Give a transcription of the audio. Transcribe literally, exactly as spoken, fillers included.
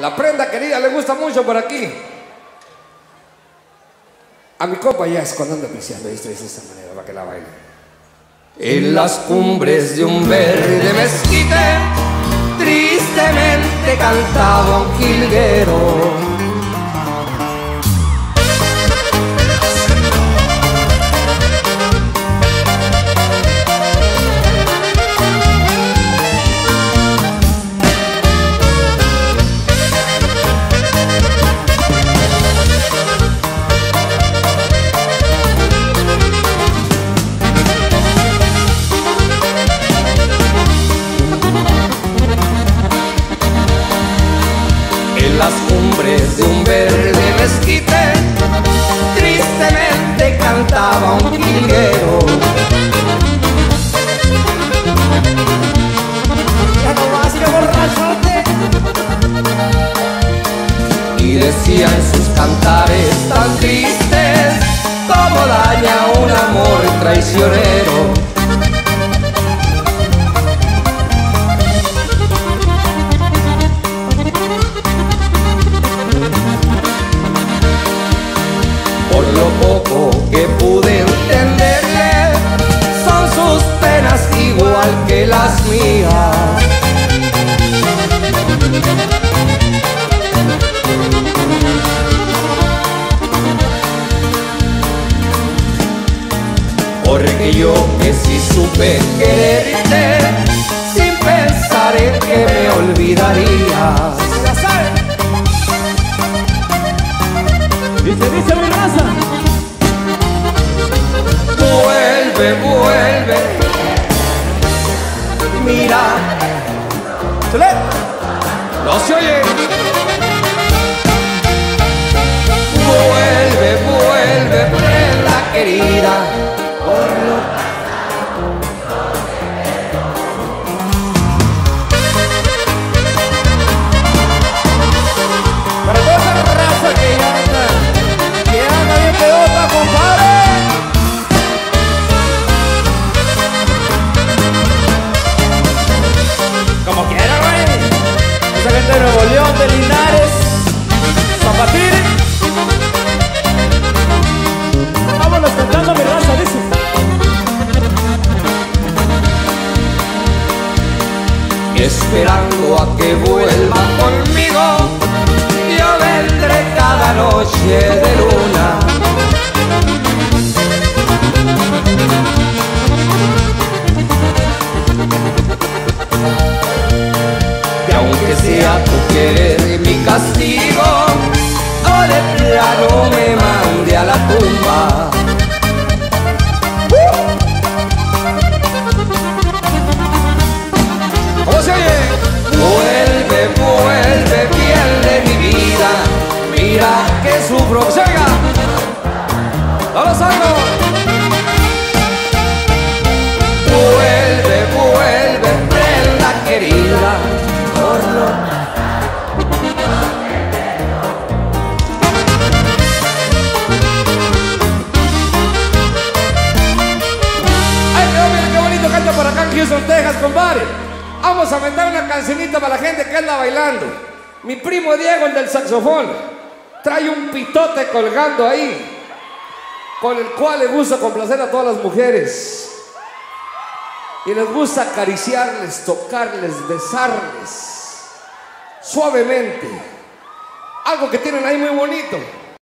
La prenda querida le gusta mucho por aquí. A mi copa ya es cuando ando apreciando esto de esta manera para que la baile. En las cumbres de un verde mezquite, tristemente cantaba un jilguero. Las cumbres de un verde mezquite, tristemente cantaba un jilguero. Ya no más que borrachote. Y decían sus cantares tan tristes, cómo daña un amor traicionero. Lo poco que pude entenderle, son sus penas igual que las mías. Porque yo que sí supe quererte, sin pensar en que me olvidarías. Dice, dice mi raza. Vuelve, vuelve. Mira. No se oye. Vuelve, vuelve, prenda querida. Por de Nuevo León, de Linares, Zapatín. Vámonos cantando mi raza, dice. Esperando a que vuelva conmigo, yo vendré cada noche de luna. Que sea tu querer mi castigo, o de plano me mande a la tumba. ¡Uh! ¿Cómo se oye? Vuelve, vuelve, piel de mi vida. Mira que sufro. ¡Oiga! ¡Vamos algo! Vuelve, vuelve, prenda querida. Houston, Texas, compadre. Vamos a inventar una cancionita para la gente que anda bailando. Mi primo Diego, el del saxofón, trae un pitote colgando ahí, con el cual le gusta complacer a todas las mujeres. Y les gusta acariciarles, tocarles, besarles suavemente. Algo que tienen ahí muy bonito.